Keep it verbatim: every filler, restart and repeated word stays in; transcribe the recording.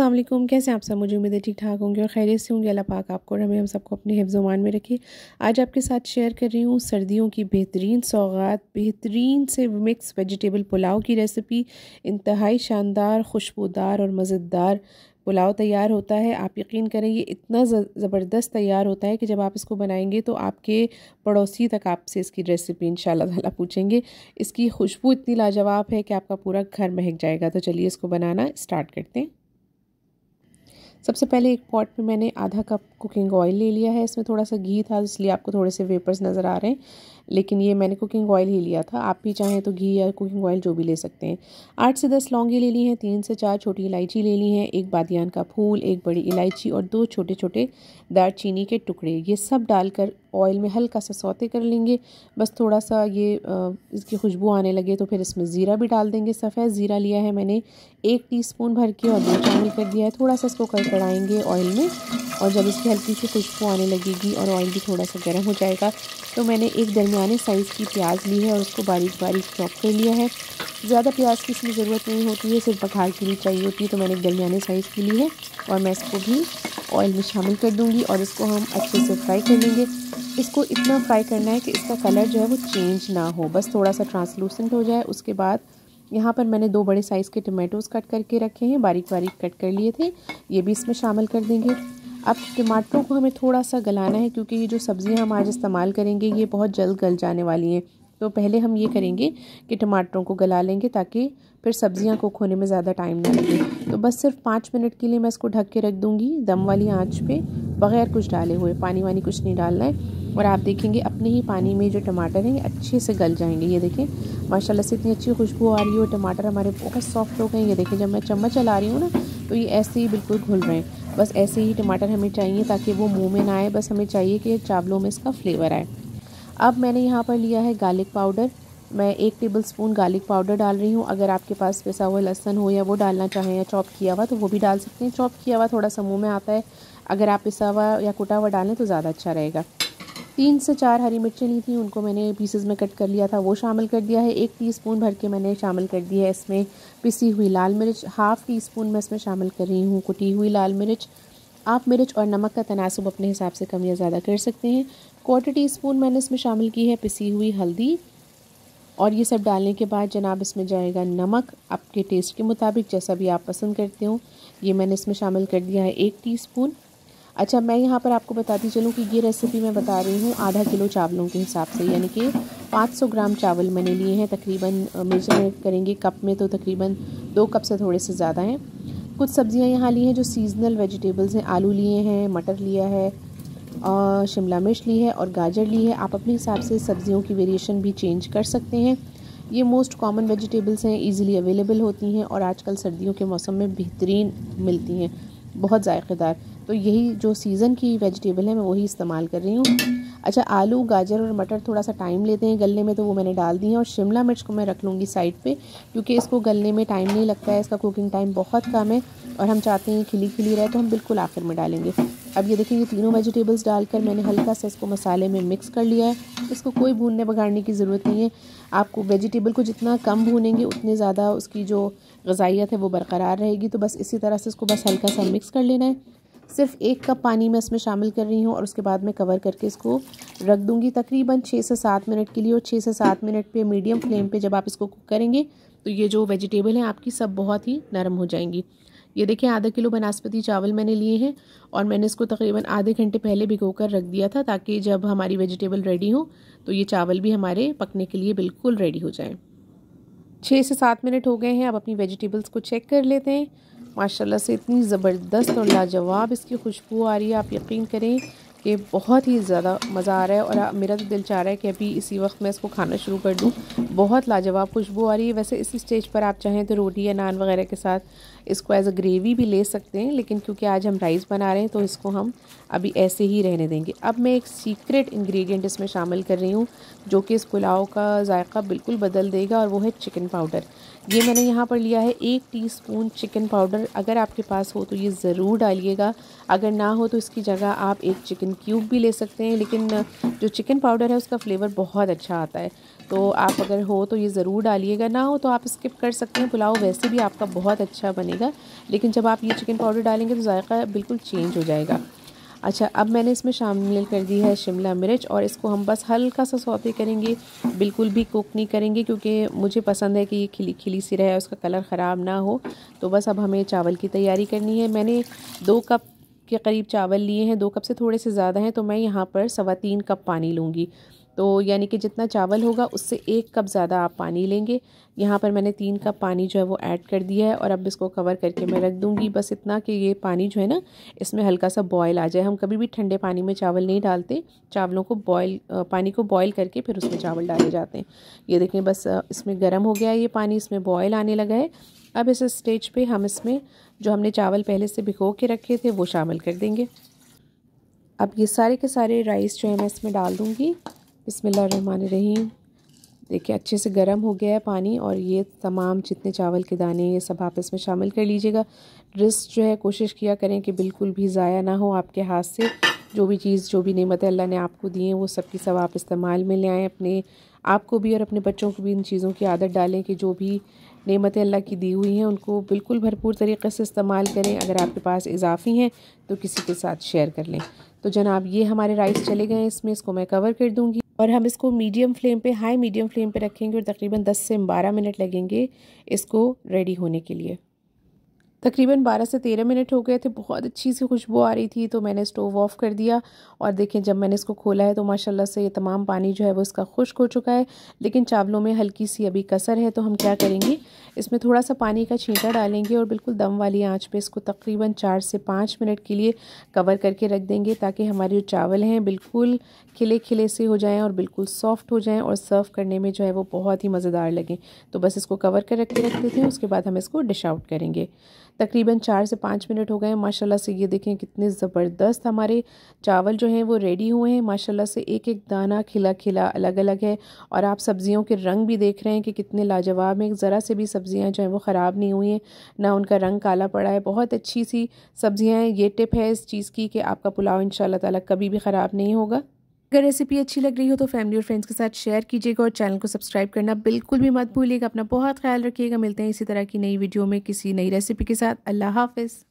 अस्सलाम वालेकुम, कैसे आप सब? मुझे उम्मीद है ठीक ठाक होंगे और खैरियत से होंगे। अल्लाह पाक आपको और हमें हम सबको अपने हिफ्ज़-ओ-मान में रखे। आज आपके साथ शेयर कर रही हूँ सर्दियों की बेहतरीन सौगात, बेहतरीन से मिक्स वेजिटेबल पुलाव की रेसिपी। इंतहाई शानदार, खुशबूदार और मज़ेदार पुलाव तैयार होता है। आप यकीन करें ये इतना ज़बरदस्त तैयार होता है कि जब आप इसको बनाएंगे तो आपके पड़ोसी तक आपसे इसकी रेसिपी इंशाल्लाह ताला पूछेंगे। इसकी खुशबू इतनी लाजवाब है कि आपका पूरा घर महक जाएगा। तो चलिए इसको बनाना स्टार्ट करते हैं। सबसे पहले एक पॉट में मैंने आधा कप कुकिंग ऑयल ले लिया है। इसमें थोड़ा सा घी था इसलिए आपको थोड़े से वेपर्स नज़र आ रहे हैं, लेकिन ये मैंने कुकिंग ऑयल ही लिया था। आप भी चाहें तो घी या कुकिंग ऑयल जो भी ले सकते हैं। आठ से दस लौंगी ले ली हैं, तीन से चार छोटी इलायची ले ली हैं, एक बादियान का फूल, एक बड़ी इलायची और दो छोटे छोटे दालचीनी के टुकड़े। ये सब डालकर ऑयल में हल्का सा सौते कर लेंगे। बस थोड़ा सा ये इसकी खुशबू आने लगे तो फिर इसमें ज़ीरा भी डाल देंगे। सफ़ेद ज़ीरा लिया है मैंने एक टीस्पून भर के और दो चम्मच कर दिया है। थोड़ा सा इसको कड़ाएंगे ऑयल में और जब इसकी हल्की सी खुशबू आने लगेगी और ऑयल भी थोड़ा सा गर्म हो जाएगा तो मैंने एक दरमियाने साइज़ की प्याज ली है और उसको बारीक बारीक चॉप कर लिया है। ज़्यादा प्याज की इसमें ज़रूरत नहीं होती है, सिर्फ बघार के लिए चाहिए होती है। तो मैंने एक दरमियाने साइज़ की ली है और मैं इसको भी ऑयल में शामिल कर दूँगी और इसको हम अच्छे से फ्राई कर लेंगे। इसको इतना फ्राई करना है कि इसका कलर जो है वो चेंज ना हो, बस थोड़ा सा ट्रांसलूसेंट हो जाए। उसके बाद यहाँ पर मैंने दो बड़े साइज़ के टमाटोज़ कट करके रखे हैं, बारीक बारीक कट कर लिए थे, ये भी इसमें शामिल कर देंगे। अब टमाटरों को हमें थोड़ा सा गलाना है क्योंकि ये जो सब्ज़ियाँ हम आज इस्तेमाल करेंगे ये बहुत जल्द गल जाने वाली हैं। तो पहले हम ये करेंगे कि टमाटरों को गला लेंगे ताकि फिर सब्ज़ियाँ को खोने में ज़्यादा टाइम ना लगे। तो बस सिर्फ पाँच मिनट के लिए मैं इसको ढक के रख दूँगी दम वाली आँच पे, बग़ैर कुछ डाले हुए, पानी वानी कुछ नहीं डालना है। और आप देखेंगे अपने ही पानी में जो टमाटर हैं ये अच्छे से गल जाएंगे। ये देखें माशाल्लाह से इतनी अच्छी खुशबू आ रही है और टमाटर हमारे बहुत सॉफ्ट हो गए। ये देखें जब मैं चम्मच चला रही हूँ ना तो ये ऐसे ही बिल्कुल घुल रहे हैं। बस ऐसे ही टमाटर हमें चाहिए ताकि वो मुंह में ना आए, बस हमें चाहिए कि चावलों में इसका फ्लेवर आए। अब मैंने यहाँ पर लिया है गार्लिक पाउडर। मैं एक टेबलस्पून गार्लिक पाउडर डाल रही हूँ। अगर आपके पास पिसा हुआ लहसुन हो या वो डालना चाहें या चॉप किया हुआ तो वो भी डाल सकते हैं। चॉप किया हुआ थोड़ा सा मुँह में आता है, अगर आप पिसा हुआ या कुटा हुआ डालें तो ज़्यादा अच्छा रहेगा। तीन से चार हरी मिर्चें ली थी, उनको मैंने पीसेस में कट कर लिया था, वो शामिल कर दिया है। एक टीस्पून भर के मैंने शामिल कर दिया है इसमें पिसी हुई लाल मिर्च। हाफ़ टी स्पून मैं इसमें शामिल कर रही हूँ कुटी हुई लाल मिर्च। आप मिर्च और नमक का तनासब अपने हिसाब से कम या ज़्यादा कर सकते हैं। क्वार्टर टी स्पून मैंने इसमें शामिल की है पिसी हुई हल्दी। और ये सब डालने के बाद जनाब इसमें जाएगा नमक, आपके टेस्ट के मुताबिक जैसा भी आप पसंद करते हो। ये मैंने इसमें शामिल कर दिया है एक टी स्पून। अच्छा, मैं यहाँ पर आपको बताती चलूँ कि ये रेसिपी मैं बता रही हूँ आधा किलो चावलों के हिसाब से, यानी कि पाँच सौ ग्राम चावल मैंने लिए हैं। तकरीबन मेजर करेंगे कप में तो तकरीबन दो कप से थोड़े से ज़्यादा हैं। कुछ सब्ज़ियाँ यहाँ ली हैं जो सीजनल वेजिटेबल्स हैं। आलू लिए हैं, मटर लिया है और शिमला मिर्च ली है और गाजर ली है। आप अपने हिसाब से सब्ज़ियों की वेरिएशन भी चेंज कर सकते हैं। ये मोस्ट कॉमन वेजिटेबल्स हैं, ईज़िली अवेलेबल होती हैं और आजकल सर्दियों के मौसम में बेहतरीन मिलती हैं, बहुत जायकेदार। तो यही जो सीज़न की वेजिटेबल है मैं वही इस्तेमाल कर रही हूँ। अच्छा, आलू, गाजर और मटर थोड़ा सा टाइम लेते हैं गलने में, तो वो मैंने डाल दी है। और शिमला मिर्च को मैं रख लूँगी साइड पे क्योंकि इसको गलने में टाइम नहीं लगता है, इसका कुकिंग टाइम बहुत कम है और हम चाहते हैं खिली खिली रहे तो हम बिल्कुल आखिर में डालेंगे। अब ये देखिए, ये तीनों वेजिटेबल्स डालकर मैंने हल्का सा इसको मसाले में मिक्स कर लिया है। इसको कोई भूनने बघाड़ने की ज़रूरत नहीं है। आपको वेजिटेबल को जितना कम भूनेंगे उतने ज़्यादा उसकी जो ग़िज़ाइयत है वो बरकरार रहेगी। तो बस इसी तरह से इसको बस हल्का सा मिक्स कर लेना है। सिर्फ एक कप पानी मैं इसमें शामिल कर रही हूँ और उसके बाद मैं कवर करके इसको रख दूँगी तकरीबन छः से सात मिनट के लिए। और छः से सात मिनट पे मीडियम फ्लेम पे जब आप इसको कुक करेंगे तो ये जो वेजिटेबल हैं आपकी सब बहुत ही नरम हो जाएंगी। ये देखिए, आधा किलो बनास्पति चावल मैंने लिए हैं और मैंने इसको तकरीबन आधे घंटे पहले भिगो कर रख दिया था ताकि जब हमारी वेजिटेबल रेडी हो तो ये चावल भी हमारे पकने के लिए बिल्कुल रेडी हो जाएँ। छः से सात मिनट हो गए हैं, अब अपनी वेजिटेबल्स को चेक कर लेते हैं। माशाल्लाह से इतनी ज़बरदस्त और लाजवाब इसकी खुशबू आ रही है, आप यकीन करें कि बहुत ही ज़्यादा मज़ा आ रहा है। और मेरा तो दिल चाह रहा है कि अभी इसी वक्त मैं इसको खाना शुरू कर दूं, बहुत लाजवाब खुशबू आ रही है। वैसे इस स्टेज पर आप चाहें तो रोटी या नान वगैरह के साथ इसको एज अ ग्रेवी भी ले सकते हैं, लेकिन क्योंकि आज हम राइस बना रहे हैं तो इसको हम अभी ऐसे ही रहने देंगे। अब मैं एक सीक्रेट इंग्रेडिएंट इसमें शामिल कर रही हूँ जो कि इस पुलाव का जायका बिल्कुल बदल देगा, और वो है चिकन पाउडर। ये मैंने यहाँ पर लिया है एक टीस्पून चिकन पाउडर। अगर आपके पास हो तो ये ज़रूर डालिएगा, अगर ना हो तो इसकी जगह आप एक चिकन चिकन क्यूब भी ले सकते हैं, लेकिन जो चिकन पाउडर है उसका फ्लेवर बहुत अच्छा आता है, तो आप अगर हो तो ये ज़रूर डालिएगा, ना हो तो आप स्किप कर सकते हैं। पुलाव वैसे भी आपका बहुत अच्छा बनेगा, लेकिन जब आप ये चिकन पाउडर डालेंगे तो जायका बिल्कुल चेंज हो जाएगा। अच्छा, अब मैंने इसमें शामिल कर दी है शिमला मिर्च, और इसको हम बस हल्का सा सौते करेंगे, बिल्कुल भी कुक नहीं करेंगे, क्योंकि मुझे पसंद है कि ये खिली खिली सी रहे, उसका कलर ख़राब ना हो। तो बस अब हमें चावल की तैयारी करनी है। मैंने दो कप के करीब चावल लिए हैं, दो कप से थोड़े से ज़्यादा हैं, तो मैं यहाँ पर सवा तीन कप पानी लूँगी, तो यानी कि जितना चावल होगा उससे एक कप ज़्यादा आप पानी लेंगे। यहाँ पर मैंने तीन कप पानी जो है वो ऐड कर दिया है, और अब इसको कवर करके मैं रख दूँगी, बस इतना कि ये पानी जो है ना इसमें हल्का सा बॉयल आ जाए। हम कभी भी ठंडे पानी में चावल नहीं डालते, चावलों को बॉयल पानी को बॉयल करके फिर उसमें चावल डाले जाते हैं। ये देखें, बस इसमें गर्म हो गया है ये पानी, इसमें बॉयल आने लगा है। अब इस स्टेज पे हम इसमें जो हमने चावल पहले से भिगो के रखे थे वो शामिल कर देंगे। अब ये सारे के सारे राइस जो है मैं इसमें डाल दूँगी। बिस्मिल्लाहिर्रहमानिर्रहीम। देखिए अच्छे से गर्म हो गया है पानी, और ये तमाम जितने चावल के दाने ये सब आप इसमें शामिल कर लीजिएगा। रिस्क जो है कोशिश किया करें कि बिल्कुल भी ज़ाया ना हो आपके हाथ से, जो भी चीज़ जो भी नेमतें अल्लाह ने आपको दी हैं वो सब की सब आप इस्तेमाल में ले आएँ। अपने आप को भी और अपने बच्चों को भी इन चीज़ों की आदत डालें कि जो भी नेमतें अल्लाह की दी हुई हैं उनको बिल्कुल भरपूर तरीक़े से इस्तेमाल करें। अगर आपके पास इजाफ़ी हैं तो किसी के साथ शेयर कर लें। तो जनाब ये हमारे राइस चले गए इसमें, इसको मैं कवर कर दूँगी, और हम इसको मीडियम फ्लेम पे हाई मीडियम फ्लेम पे रखेंगे, और तकरीबन दस से बारह मिनट लगेंगे इसको रेडी होने के लिए। तकरीबन बारह से तेरह मिनट हो गए थे, बहुत अच्छी सी खुशबू आ रही थी, तो मैंने स्टोव ऑफ कर दिया। और देखें जब मैंने इसको खोला है तो माशाल्लाह से ये तमाम पानी जो है वो इसका खुश्क हो चुका है, लेकिन चावलों में हल्की सी अभी कसर है। तो हम क्या करेंगे, इसमें थोड़ा सा पानी का छींटा डालेंगे और बिल्कुल दम वाली आंच पे इसको तकरीबन चार से पाँच मिनट के लिए कवर करके रख देंगे, ताकि हमारे जो चावल हैं बिल्कुल खिले खिले से हो जाएँ और बिल्कुल सॉफ्ट हो जाएँ, और सर्व करने में जो है वो बहुत ही मज़ेदार लगें। तो बस इसको कवर कर रख के रख देते हैं, उसके बाद हम इसको डिश आउट करेंगे। तकरीबन चार से पाँच मिनट हो गए माशाल्लाह से। ये देखें कितने ज़बरदस्त हमारे चावल जो हैं वो रेडी हुए हैं माशाल्लाह से, एक एक दाना खिला खिला अलग अलग है। और आप सब्जियों के रंग भी देख रहे हैं कि कितने लाजवाब हैं, ज़रा से भी सब्जियां जो हैं वो ख़राब नहीं हुई हैं, ना उनका रंग काला पड़ा है, बहुत अच्छी सी सब्जियाँ हैं। ये टिप है इस चीज़ की कि आपका पुलाव इंशाल्लाह ताला कभी भी ख़राब नहीं होगा। अगर रेसिपी अच्छी लग रही हो तो फैमिली और फ्रेंड्स के साथ शेयर कीजिएगा, और चैनल को सब्सक्राइब करना बिल्कुल भी मत भूलिएगा। अपना बहुत ख्याल रखिएगा, मिलते हैं इसी तरह की नई वीडियो में किसी नई रेसिपी के साथ। अल्लाह हाफ़िज़।